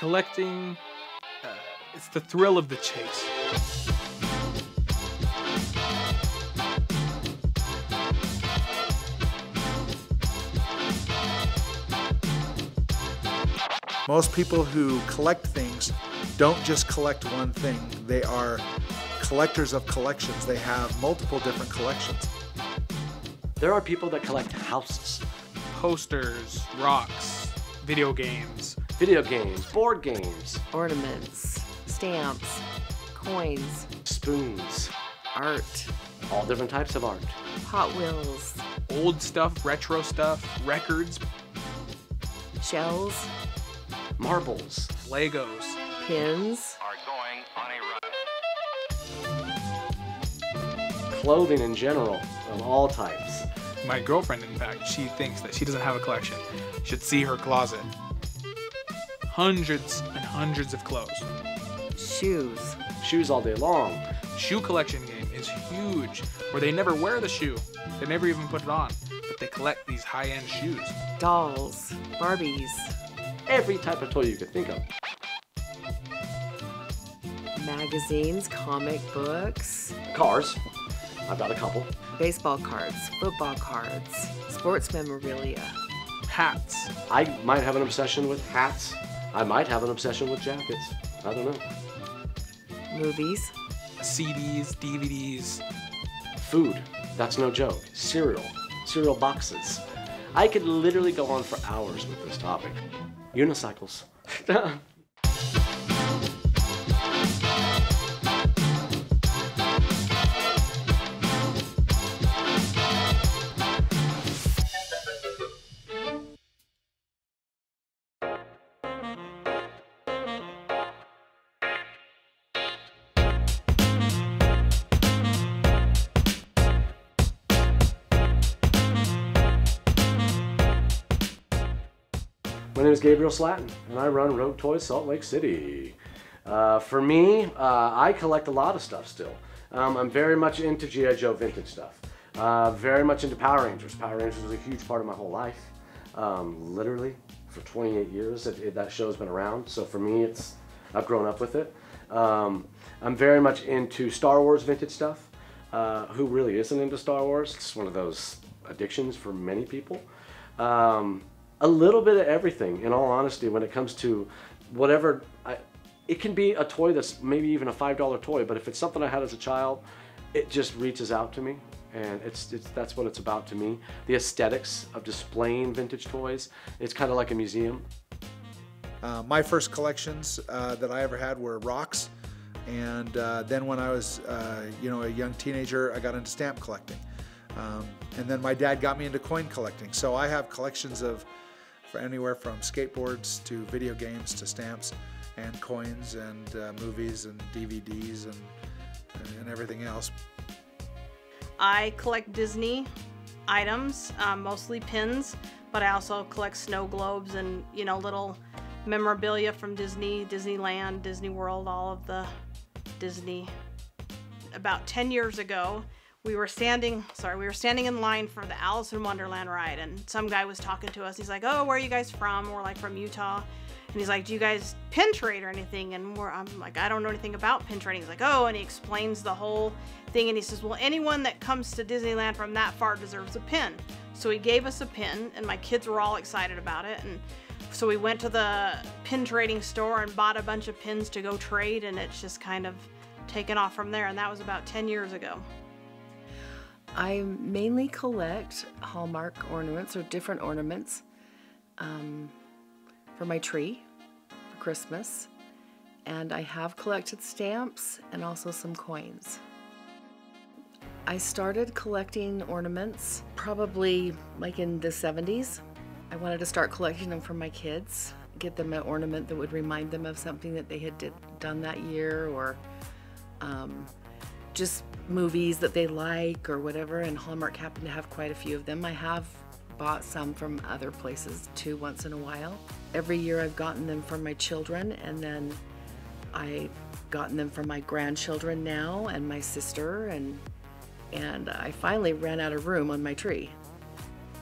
collecting, it's the thrill of the chase. Most people who collect things don't just collect one thing. They are collectors of collections. They have multiple different collections. There are people that collect houses. Posters, rocks, video games, board games, ornaments, stamps, coins, spoons, art, all different types of art, Hot Wheels, old stuff, retro stuff, records, shells, marbles, Legos, pins, are going on a run. Clothing in general, of all types. My girlfriend, in fact, she thinks that she doesn't have a collection. You should see her closet. Hundreds and hundreds of clothes. Shoes. Shoes all day long. Shoe collection game is huge, where they never wear the shoe. They never even put it on, but they collect these high-end shoes. Dolls, Barbies. Every type of toy you could think of. Magazines, comic books. Cars. I've got a couple. Baseball cards, football cards, sports memorabilia. Hats. I might have an obsession with hats. I might have an obsession with jackets. I don't know. Movies. CDs, DVDs. Food. That's no joke. Cereal. Cereal boxes. I could literally go on for hours with this topic. Unicycles. My name is Gabriel Slatton, and I run Rogue Toys Salt Lake City. For me, I collect a lot of stuff still. I'm very much into GI Joe vintage stuff. Very much into Power Rangers. Power Rangers was a huge part of my whole life. Literally, for 28 years, that show's been around. So for me, I've grown up with it. I'm very much into Star Wars vintage stuff. Who really isn't into Star Wars? It's one of those addictions for many people. A little bit of everything, in all honesty, when it comes to whatever. It can be a toy that's maybe even a $5 toy, but if it's something I had as a child, it just reaches out to me, and that's what it's about to me. The aesthetics of displaying vintage toys, it's kind of like a museum. My first collections that I ever had were rocks, and then when I was a young teenager, I got into stamp collecting. And then my dad got me into coin collecting. So I have collections of anywhere from skateboards to video games to stamps and coins and movies and DVDs and everything else. I collect Disney items, mostly pins, but I also collect snow globes and, you know, little memorabilia from Disney, Disneyland, Disney World, all of the Disney. About 10 years ago, we were standing in line for the Alice in Wonderland ride, and some guy was talking to us. He's like, "Oh, where are you guys from?" And we're like, "From Utah." And he's like, "Do you guys pin trade or anything?" And I'm like, "I don't know anything about pin trading." He's like, "Oh," and he explains the whole thing, and he says, "Well, anyone that comes to Disneyland from that far deserves a pin." So he gave us a pin, and my kids were all excited about it. And so we went to the pin trading store and bought a bunch of pins to go trade, and it's just kind of taken off from there. And that was about 10 years ago. I mainly collect Hallmark ornaments or different ornaments for my tree for Christmas, and I have collected stamps and also some coins. I started collecting ornaments probably like in the 70s. I wanted to start collecting them for my kids, get them an ornament that would remind them of something that they had done that year, or just movies that they like or whatever, and Hallmark happened to have quite a few of them. I have bought some from other places too once in a while. Every year I've gotten them for my children, and then I've gotten them for my grandchildren now and my sister, and I finally ran out of room on my tree.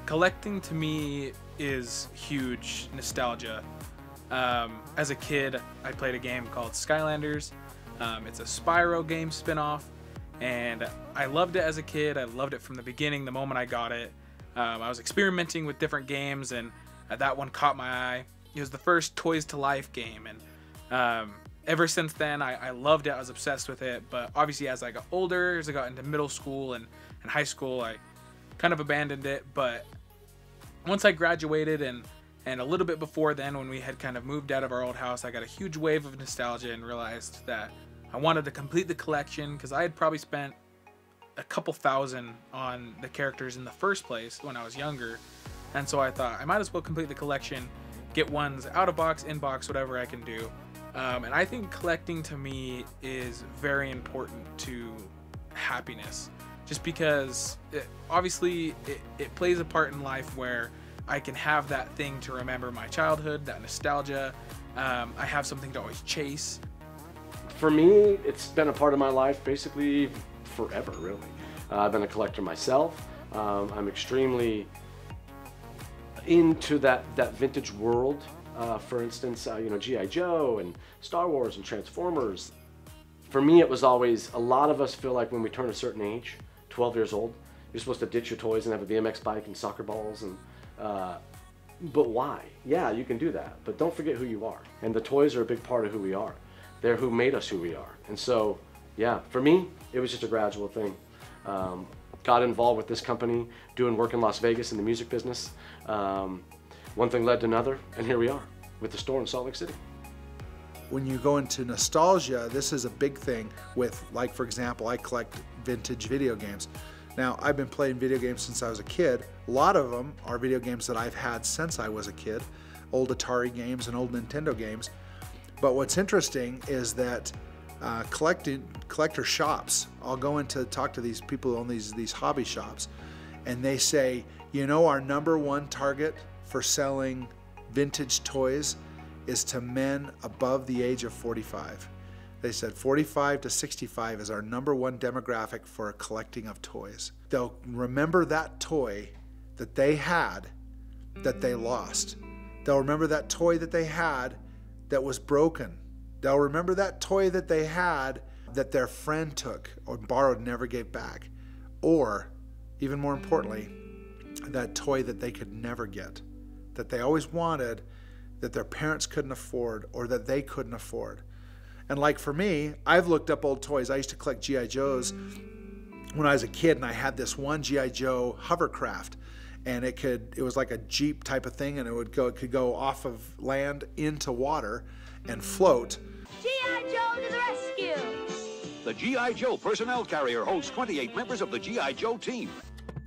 Collecting to me is huge nostalgia. As a kid, I played a game called Skylanders. It's a Spyro game spinoff, and I loved it as a kid. I loved it from the beginning, the moment I got it. I was experimenting with different games, and that one caught my eye. It was the first Toys to Life game, and ever since then, I loved it. I was obsessed with it, but obviously as I got older, as I got into middle school and high school, I kind of abandoned it. But once I graduated and a little bit before then, when we had kind of moved out of our old house, I got a huge wave of nostalgia and realized that I wanted to complete the collection, because I had probably spent a couple thousand on the characters in the first place when I was younger. And so I thought I might as well complete the collection, get ones out of box, in box, whatever I can do. And I think collecting to me is very important to happiness, just because it plays a part in life where I can have that thing to remember my childhood, that nostalgia. I have something to always chase. For me, it's been a part of my life basically forever, really. I've been a collector myself. I'm extremely into that vintage world. For instance, you know, GI Joe and Star Wars and Transformers. For me, it was always, a lot of us feel like when we turn a certain age, 12 years old, you're supposed to ditch your toys and have a BMX bike and soccer balls and but why? Yeah, you can do that, but don't forget who you are. And the toys are a big part of who we are. They're who made us who we are. And so, yeah, for me, it was just a gradual thing. Got involved with this company, doing work in Las Vegas in the music business. One thing led to another, and here we are with the store in Salt Lake City. When you go into nostalgia, this is a big thing with, like, for example, I collect vintage video games. Now, I've been playing video games since I was a kid. A lot of them are video games that I've had since I was a kid, old Atari games and old Nintendo games. But what's interesting is that collector shops, I'll go in to talk to these people who own these hobby shops, and they say, you know, our #1 target for selling vintage toys is to men above the age of 45. They said 45 to 65 is our #1 demographic for a collecting of toys. They'll remember that toy that they had that they lost. They'll remember that toy that they had that was broken. They'll remember that toy that they had that their friend took or borrowed and never gave back. Or, even more importantly, that toy that they could never get, that they always wanted, that their parents couldn't afford or that they couldn't afford. And like for me, I've looked up old toys. I used to collect G.I. Joes when I was a kid, and I had this one G.I. Joe hovercraft, and it was like a Jeep type of thing, and it could go off of land into water and float. G.I. Joe to the rescue! The G.I. Joe personnel carrier holds 28 members of the G.I. Joe team.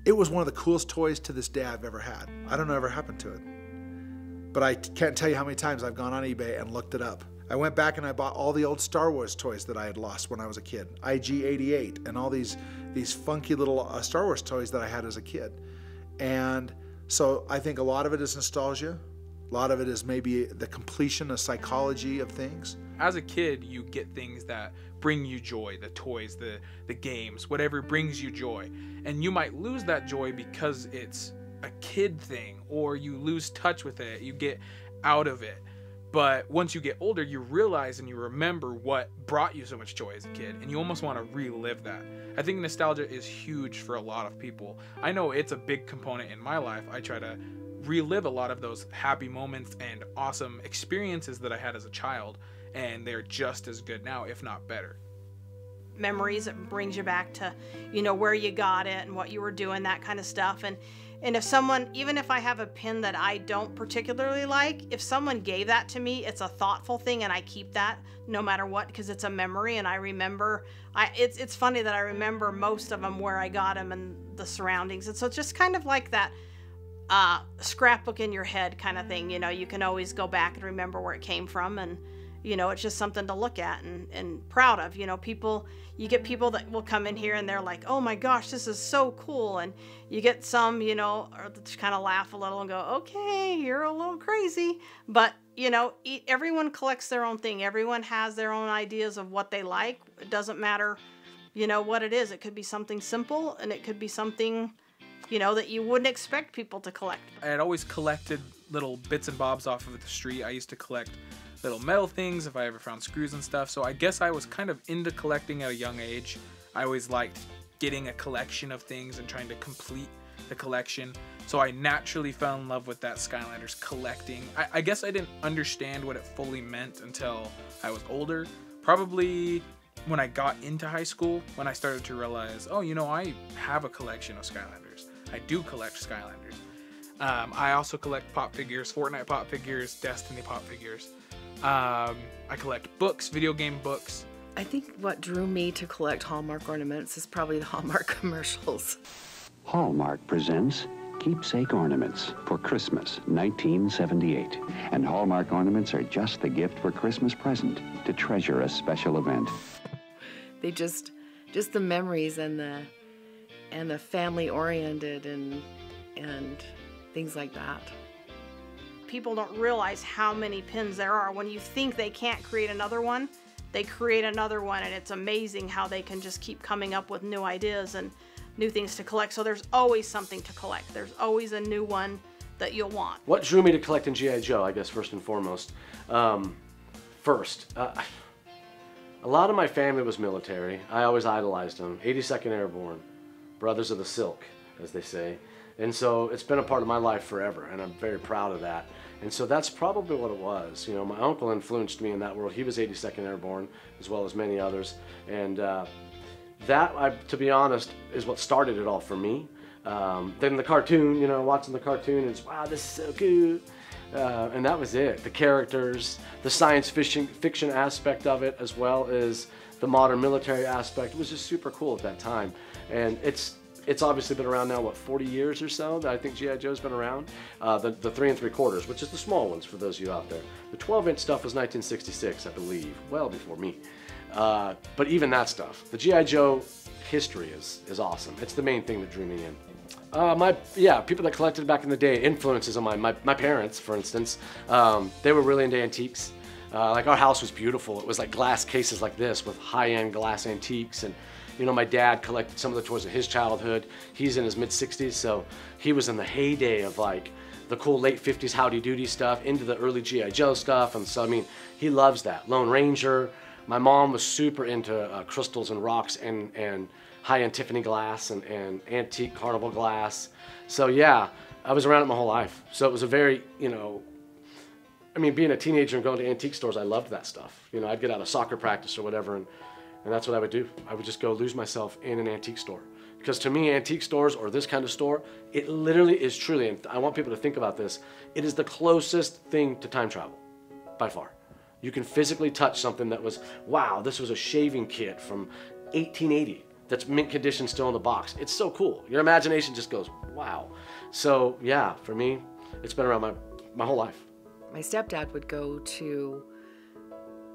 It was one of the coolest toys to this day I've ever had. I don't know ever happened to it. But I can't tell you how many times I've gone on eBay and looked it up. I went back and I bought all the old Star Wars toys that I had lost when I was a kid. IG-88 and all these funky little Star Wars toys that I had as a kid. And so I think a lot of it is nostalgia. A lot of it is maybe the completion, the psychology of things. As a kid, you get things that bring you joy, the toys, the games, whatever brings you joy. And you might lose that joy because it's a kid thing, or you lose touch with it, you get out of it. But once you get older, you realize and you remember what brought you so much joy as a kid, and you almost want to relive that. I think nostalgia is huge for a lot of people. I know it's a big component in my life. I try to relive a lot of those happy moments and awesome experiences that I had as a child, and they're just as good now, if not better. Memories, it brings you back to, you know, where you got it and what you were doing, that kind of stuff. And if someone, even if I have a pin that I don't particularly like, if someone gave that to me, it's a thoughtful thing, and I keep that no matter what, because it's a memory, and I remember, it's funny that I remember most of them, where I got them and the surroundings. And so it's just kind of like that scrapbook in your head kind of thing. You know, you can always go back and remember where it came from, and you know, it's just something to look at and proud of. You know, people, you get people that will come in here and they're like, oh my gosh, this is so cool. And you get some, you know, or just kind of laugh a little and go, okay, you're a little crazy. But, you know, everyone collects their own thing. Everyone has their own ideas of what they like. It doesn't matter, you know, what it is. It could be something simple, and it could be something you know, that you wouldn't expect people to collect. I had always collected little bits and bobs off of the street. I used to collect little metal things if I ever found screws and stuff. So I guess I was kind of into collecting at a young age. I always liked getting a collection of things and trying to complete the collection. So I naturally fell in love with that Skylanders collecting. I guess I didn't understand what it fully meant until I was older. Probably when I got into high school, when I started to realize, oh, you know, I have a collection of Skylanders. I do collect Skylanders. I also collect pop figures, Fortnite pop figures, Destiny pop figures. I collect books, video game books. I think what drew me to collect Hallmark ornaments is probably the Hallmark commercials. Hallmark presents keepsake ornaments for Christmas 1978. And Hallmark ornaments are just the gift for Christmas present to treasure a special event. They just the memories and the family oriented and things like that. People don't realize how many pins there are. When you think they can't create another one, they create another one, and it's amazing how they can just keep coming up with new ideas and new things to collect. So there's always something to collect. There's always a new one that you'll want. What drew me to collecting GI Joe, I guess, first and foremost. A lot of my family was military. I always idolized them. 82nd Airborne, Brothers of the Silk, as they say. And so it's been a part of my life forever, and I'm very proud of that. And so that's probably what it was. You know, my uncle influenced me in that world. He was 82nd Airborne, as well as many others. And to be honest, is what started it all for me. Then the cartoon, you know, watching the cartoon, it's, wow, this is so cool. And that was it. The characters, the science fiction aspect of it, as well as the modern military aspect, was just super cool at that time. And it's obviously been around now, what, 40 years or so that I think G.I. Joe's been around. The 3 3/4, which is the small ones for those of you out there. The 12-inch stuff was 1966, I believe, well before me. But even that stuff, the G.I. Joe history is awesome. It's the main thing that drew me in. People that collected back in the day, influences on my parents, for instance, they were really into antiques. Like our house was beautiful. It was like glass cases like this with high-end glass antiques, and you know, my dad collected some of the toys of his childhood. He's in his mid-60s, so he was in the heyday of like the cool late 50s Howdy Doody stuff into the early G.I. Joe stuff, and so I mean, he loves that. Lone Ranger. My mom was super into crystals and rocks and high-end Tiffany glass and antique carnival glass. So yeah, I was around it my whole life. So it was a very, you know, I mean, being a teenager and going to antique stores, I loved that stuff. You know, I'd get out of soccer practice or whatever, and that's what I would do. I would just go lose myself in an antique store. Because to me, antique stores or this kind of store, it literally is truly, and I want people to think about this, it is the closest thing to time travel, by far. You can physically touch something that was, wow, this was a shaving kit from 1880 that's mint condition still in the box. It's so cool. Your imagination just goes, wow. So yeah, for me, it's been around my whole life. My stepdad would go to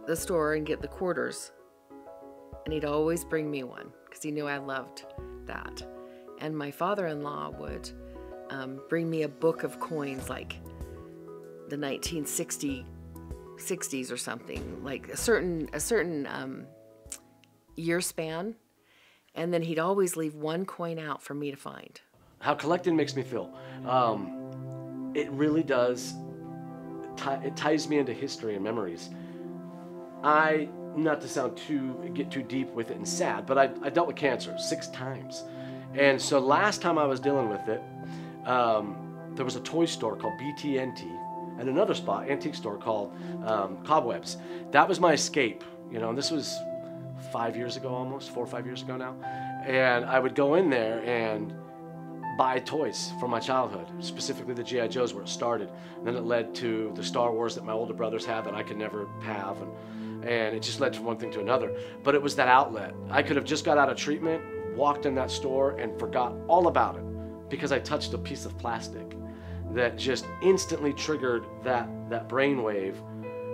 the store and get the quarters, and he'd always bring me one because he knew I loved that. And my father-in-law would bring me a book of coins, like the 1960s or something, like a certain year span, and then he'd always leave one coin out for me to find. How collecting makes me feel, it really does. It ties me into history and memories. Not to sound get too deep with it and sad, but I dealt with cancer 6 times, and so last time I was dealing with it, there was a toy store called BTNT. And another spot, antique store called Cobwebs. That was my escape, you know, and this was 5 years ago almost, 4 or 5 years ago now. And I would go in there and buy toys from my childhood, specifically the G.I. Joes where it started. And then it led to the Star Wars that my older brothers had that I could never have. And it just led from one thing to another. But it was that outlet. I could have just got out of treatment, walked in that store, and forgot all about it because I touched a piece of plastic that just instantly triggered that brainwave.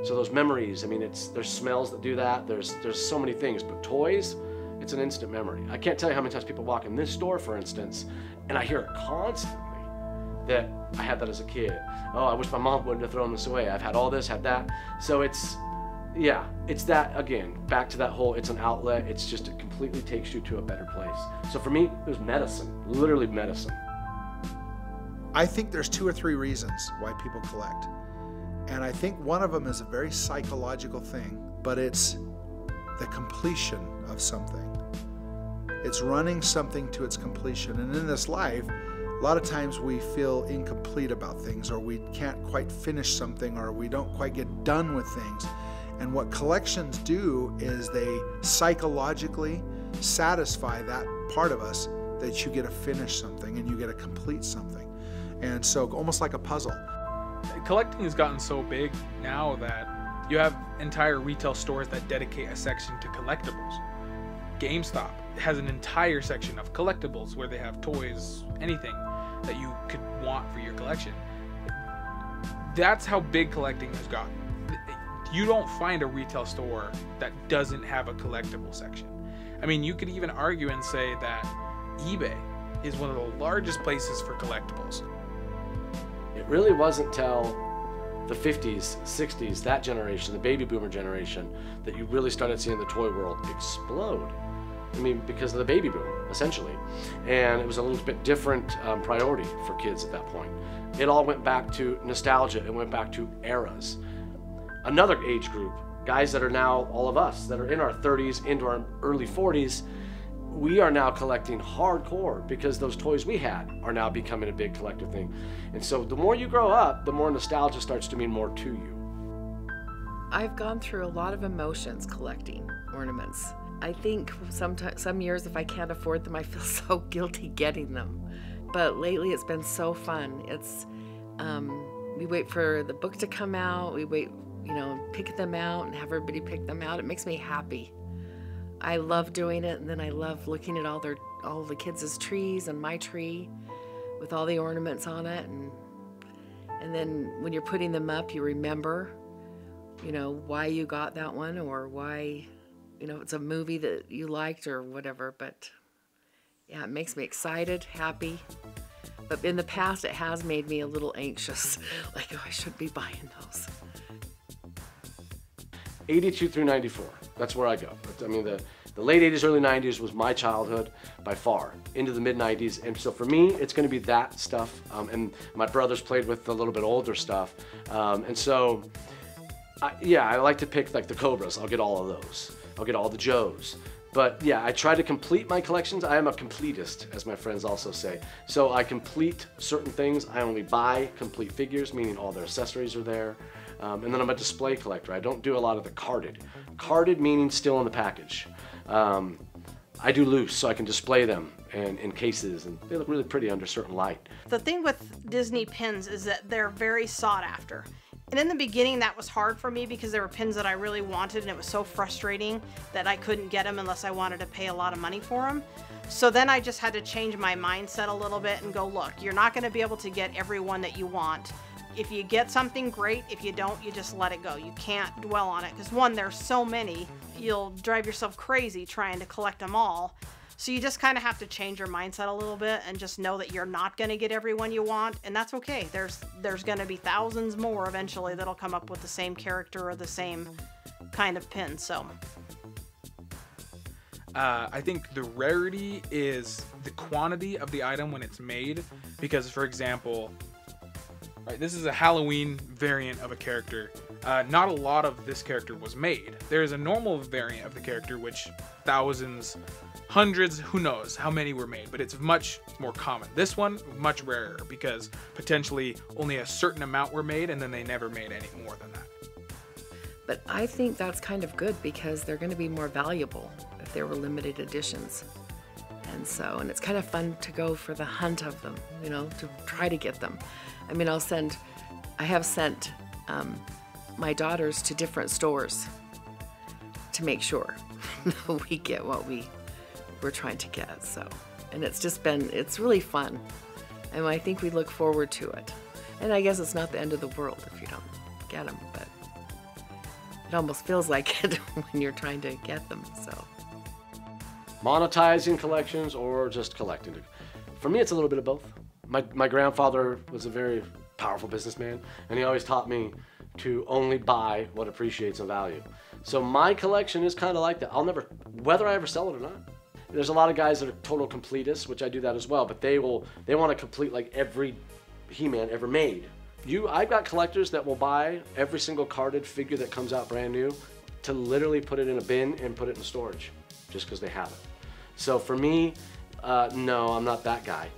So those memories, I mean, there's smells that do that. There's so many things, but toys, it's an instant memory. I can't tell you how many times people walk in this store, for instance, and I hear it constantly that I had that as a kid. Oh, I wish my mom wouldn't have thrown this away. I've had all this, had that. So it's that, again, back to that whole, it's an outlet. It's just, it completely takes you to a better place. So for me, it was medicine, literally medicine. I think there's 2 or 3 reasons why people collect. And I think one of them is a very psychological thing, but it's the completion of something. It's running something to its completion. And in this life, a lot of times we feel incomplete about things, or we can't quite finish something, or we don't quite get done with things. And what collections do is they psychologically satisfy that part of us that you get to finish something and you get to complete something. And so almost like a puzzle. Collecting has gotten so big now that you have entire retail stores that dedicate a section to collectibles. GameStop has an entire section of collectibles where they have toys, anything that you could want for your collection. That's how big collecting has gotten. You don't find a retail store that doesn't have a collectible section. I mean, you could even argue and say that eBay is one of the largest places for collectibles. It really wasn't till the 50s, 60s, that generation, the baby boomer generation, that you really started seeing the toy world explode. I mean, because of the baby boom, essentially. And it was a little bit different priority for kids at that point. It all went back to nostalgia. It went back to eras. Another age group, guys that are now all of us, that are in our 30s, into our early 40s, we are now collecting hardcore because those toys we had are now becoming a big collective thing. And so the more you grow up, the more nostalgia starts to mean more to you. I've gone through a lot of emotions collecting ornaments. I think sometimes, some years if I can't afford them, I feel so guilty getting them. But lately it's been so fun. It's, we wait for the book to come out, we wait, you know, pick them out and have everybody pick them out. It makes me happy. I love doing it, and then I love looking at all the kids' trees and my tree with all the ornaments on it, and then when you're putting them up, you remember, you know, why you got that one, or why, you know, it's a movie that you liked or whatever. But yeah, it makes me excited, happy. But in the past, it has made me a little anxious, like, oh, I should be buying those. 82 through 94, that's where I go. I mean, the late 80s, early 90s was my childhood by far, into the mid 90s. And so for me, it's gonna be that stuff. And my brothers played with the little bit older stuff. And so, I like to pick like the Cobras. I'll get all of those. I'll get all the Joes. But yeah, I try to complete my collections. I am a completist, as my friends also say. So I complete certain things. I only buy complete figures, meaning all their accessories are there. And then I'm a display collector. I don't do a lot of the carded. Carded meaning still in the package. I do loose, so I can display them and in cases, and they look really pretty under certain light. The thing with Disney pins is that they're very sought after. And in the beginning, that was hard for me because there were pins that I really wanted, and it was so frustrating that I couldn't get them unless I wanted to pay a lot of money for them. So then I just had to change my mindset a little bit and go, look, you're not gonna be able to get every one that you want. If you get something, great. If you don't, you just let it go. You can't dwell on it because one, there's so many, you'll drive yourself crazy trying to collect them all. So you just kind of have to change your mindset a little bit and just know that you're not going to get everyone you want, and that's okay. There's going to be thousands more eventually that'll come up with the same character or the same kind of pin. So I think the rarity is the quantity of the item when it's made, because for example, right, this is a Halloween variant of a character. Not a lot of this character was made. There is a normal variant of the character which thousands, hundreds, who knows how many were made, but it's much more common. This one, much rarer, because potentially only a certain amount were made, and then they never made any more than that. But I think that's kind of good because they're going to be more valuable if there were limited editions. And it's kind of fun to go for the hunt of them, you know, to try to get them. I mean, I have sent my daughters to different stores to make sure we get what we were trying to get. So, and it's just been, it's really fun. And I think we look forward to it. And I guess it's not the end of the world if you don't get them, but it almost feels like it when you're trying to get them, so. Monetizing collections or just collecting? For me, it's a little bit of both. My grandfather was a very powerful businessman, and he always taught me to only buy what appreciates in value. So my collection is kind of like that. I'll never, whether I ever sell it or not. There's a lot of guys that are total completists, which I do that as well, but they want to complete like every He-Man ever made. I've got collectors that will buy every single carded figure that comes out brand new to literally put it in a bin and put it in storage just because they have it. So for me, no, I'm not that guy.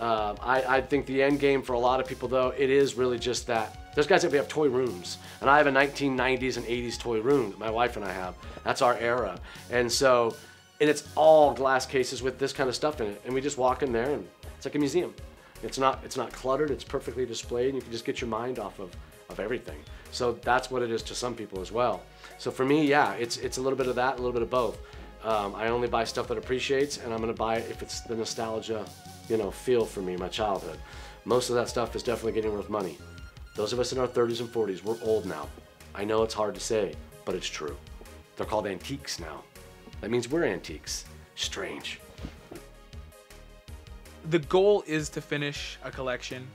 I think the end game for a lot of people though, it is really just that. There's guys that we have toy rooms, and I have a 1990s and 80s toy room that my wife and I have. That's our era. And so, and it's all glass cases with this kind of stuff in it. And we just walk in there and it's like a museum. It's not cluttered, it's perfectly displayed, and you can just get your mind off of everything. So that's what it is to some people as well. So for me, yeah, it's a little bit of that, a little bit of both. I only buy stuff that appreciates, and I'm gonna buy it if it's the nostalgia, you know, feel for me, my childhood. Most of that stuff is definitely getting worth money. Those of us in our 30s and 40s, we're old now. I know it's hard to say, but it's true. They're called antiques now. That means we're antiques. Strange. The goal is to finish a collection,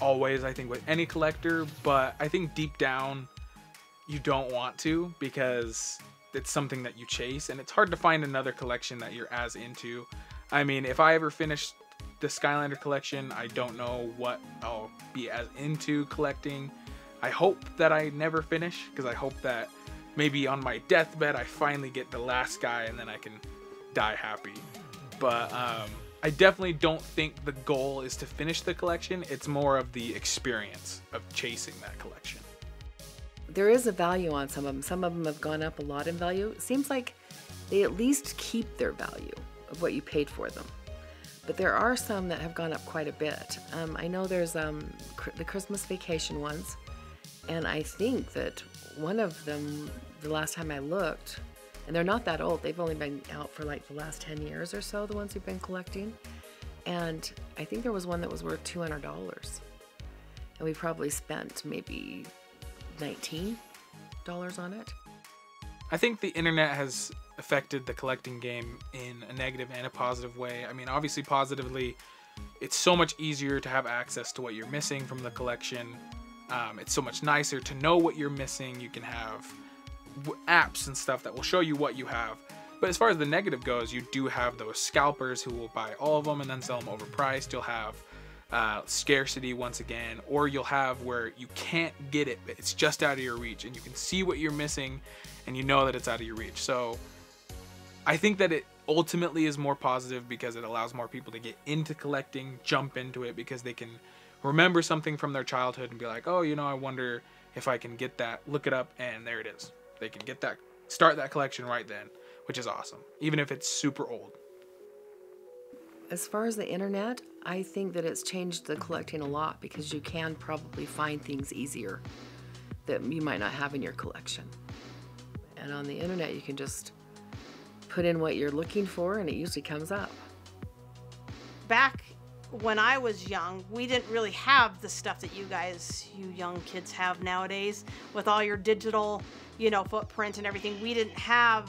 always, I think, with any collector, but I think deep down, you don't want to because it's something that you chase, and it's hard to find another collection that you're as into. I mean, if I ever finished the Skylander collection, I don't know what I'll be as into collecting. I hope that I never finish, because I hope that maybe on my deathbed I finally get the last guy and then I can die happy. But I definitely don't think the goal is to finish the collection. It's more of the experience of chasing that collection. There is a value on some of them. Some of them have gone up a lot in value. It seems like they at least keep their value of what you paid for them. But there are some that have gone up quite a bit. I know there's the Christmas Vacation ones, and I think that one of them, the last time I looked, and they're not that old, they've only been out for like the last 10 years or so, the ones we've been collecting, and I think there was one that was worth $200, and we probably spent maybe $19 on it. I think the internet has affected the collecting game in a negative and a positive way. I mean, obviously positively, it's so much easier to have access to what you're missing from the collection. It's so much nicer to know what you're missing. You can have apps and stuff that will show you what you have. But as far as the negative goes, you do have those scalpers who will buy all of them and then sell them overpriced. You'll have scarcity once again, or you'll have where you can't get it, but it's just out of your reach, and you can see what you're missing and you know that it's out of your reach. So I think that it ultimately is more positive because it allows more people to get into collecting, jump into it, because they can remember something from their childhood and be like, oh, you know, I wonder if I can get that, look it up, and there it is. They can get that, start that collection right then, which is awesome, even if it's super old. As far as the internet, I think that it's changed the collecting a lot because you can probably find things easier that you might not have in your collection. And on the internet, you can just put in what you're looking for and it usually comes up. Back when I was young, we didn't really have the stuff that you young kids have nowadays with all your digital, you know, footprint and everything. We didn't have,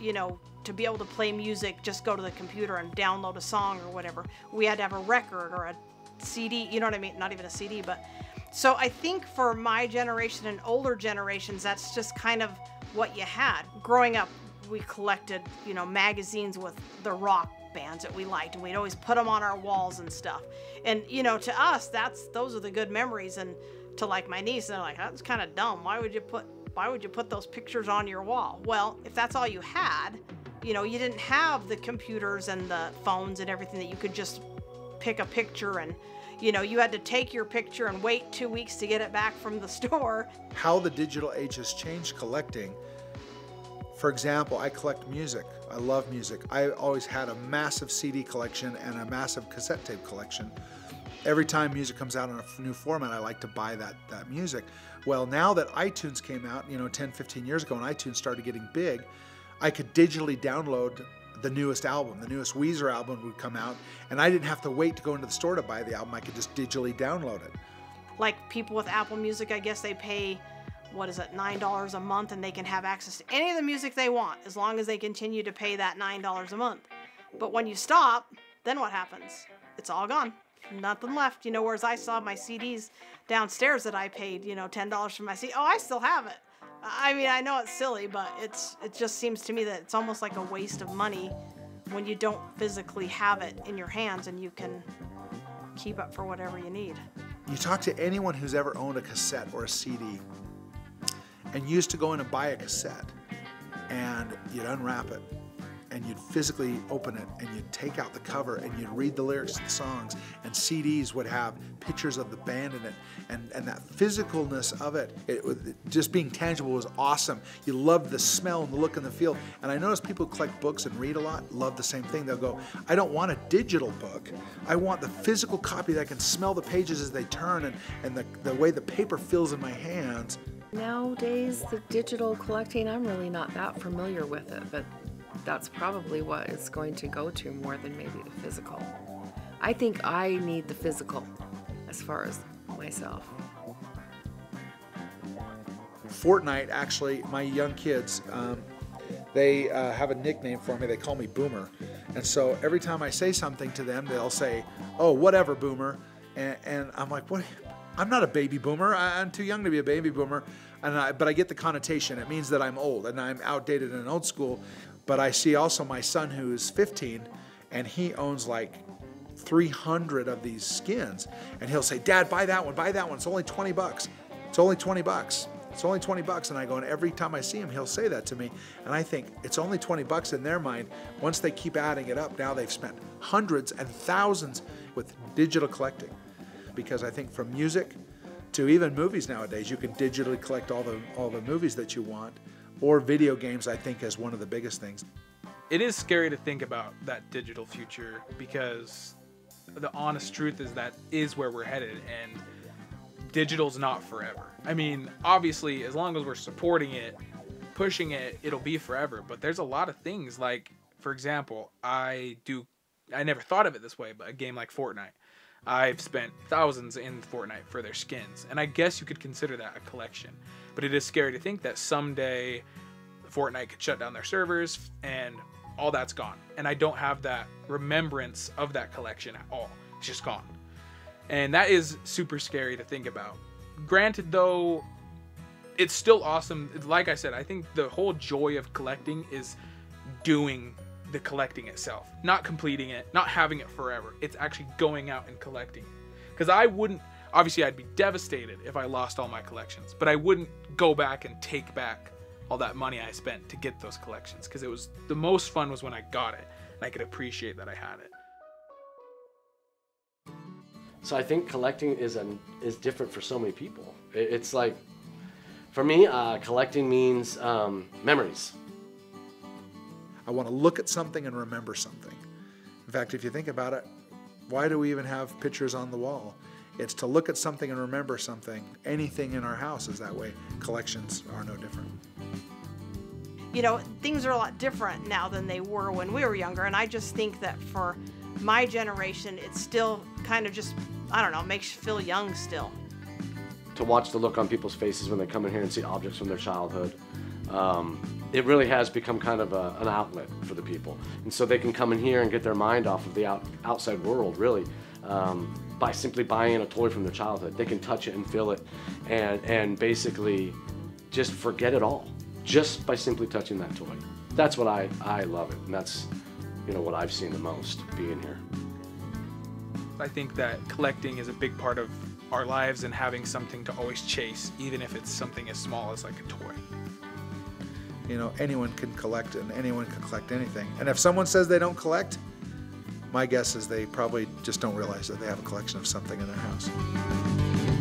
you know, to be able to play music, just go to the computer and download a song or whatever. We had to have a record or a CD, you know what I mean? Not even a CD, but. So I think for my generation and older generations, that's just kind of what you had. Growing up, we collected, you know, magazines with the rock bands that we liked, and we'd always put them on our walls and stuff. And, you know, to us, those are the good memories. And to like my niece, they're like, that's kind of dumb. Why would you put those pictures on your wall? Well, if that's all you had, you know, you didn't have the computers and the phones and everything that you could just pick a picture and, you know, you had to take your picture and wait 2 weeks to get it back from the store. How the digital age has changed collecting. For example, I collect music. I love music. I always had a massive CD collection and a massive cassette tape collection. Every time music comes out in a new format, I like to buy that music. Well, now that iTunes came out, you know, 10, 15 years ago, and iTunes started getting big, I could digitally download the newest album. The newest Weezer album would come out, and I didn't have to wait to go into the store to buy the album. I could just digitally download it. Like people with Apple Music, I guess they pay, what is it, $9 a month, and they can have access to any of the music they want as long as they continue to pay that $9 a month. But when you stop, then what happens? It's all gone. Nothing left. You know, whereas I saw my CDs downstairs that I paid, you know, $10 for my CD. Oh, I still have it. I mean, I know it's silly, but it just seems to me that it's almost like a waste of money when you don't physically have it in your hands and you can keep it for whatever you need. You talk to anyone who's ever owned a cassette or a CD and used to go in and buy a cassette, and you'd unwrap it and you'd physically open it and you'd take out the cover and you'd read the lyrics to the songs, and CDs would have pictures of the band in it, and that physicalness of it, just being tangible was awesome. You loved the smell and the look and the feel. And I noticed people who collect books and read a lot love the same thing. They'll go, I don't want a digital book. I want the physical copy that I can smell the pages as they turn, and the way the paper feels in my hands. Nowadays, the digital collecting, I'm really not that familiar with it, but that's probably what it's going to go to more than maybe the physical. I think I need the physical as far as myself. Fortnite, actually, my young kids, they have a nickname for me. They call me Boomer. And so every time I say something to them, they'll say, oh, whatever, Boomer. And I'm like, what? I'm not a baby boomer. I'm too young to be a baby boomer. But I get the connotation. It means that I'm old and I'm outdated and old school. But I see also my son, who is 15, and he owns like 300 of these skins. And he'll say, Dad, buy that one, buy that one. It's only 20 bucks. It's only 20 bucks. It's only 20 bucks. And I go, and every time I see him, he'll say that to me. And I think it's only 20 bucks in their mind. Once they keep adding it up, now they've spent hundreds and thousands with digital collecting. Because I think from music to even movies nowadays, you can digitally collect all the movies that you want. Or video games, I think, is one of the biggest things. It is scary to think about that digital future, because the honest truth is that is where we're headed, and digital's not forever. I mean, obviously, as long as we're supporting it, pushing it, it'll be forever. But there's a lot of things, like, for example, I never thought of it this way, but a game like Fortnite. I've spent thousands in Fortnite for their skins, and I guess you could consider that a collection. But it is scary to think that someday Fortnite could shut down their servers and all that's gone. And I don't have that remembrance of that collection at all. It's just gone. And that is super scary to think about. Granted, though, it's still awesome. Like I said, I think the whole joy of collecting is doing the collecting itself. Not completing it, not having it forever. It's actually going out and collecting. Because I wouldn't... Obviously, I'd be devastated if I lost all my collections, but I wouldn't go back and take back all that money I spent to get those collections, because it was the most fun was when I got it and I could appreciate that I had it. So I think collecting is different for so many people. It's like, for me, collecting means memories. I want to look at something and remember something. In fact, if you think about it, why do we even have pictures on the wall? It's to look at something and remember something. Anything in our house is that way. Collections are no different. You know, things are a lot different now than they were when we were younger, and I just think that for my generation, it's still kind of just, I don't know, makes you feel young still. To watch the look on people's faces when they come in here and see objects from their childhood, it really has become kind of an outlet for the people. And so they can come in here and get their mind off of the outside world, really. By simply buying a toy from their childhood. They can touch it and feel it and basically just forget it all, just by simply touching that toy. That's what I love it, and that's, you know, what I've seen the most being here. I think that collecting is a big part of our lives, and having something to always chase, even if it's something as small as like a toy. You know, anyone can collect, and anyone can collect anything. And if someone says they don't collect, my guess is they probably just don't realize that they have a collection of something in their house.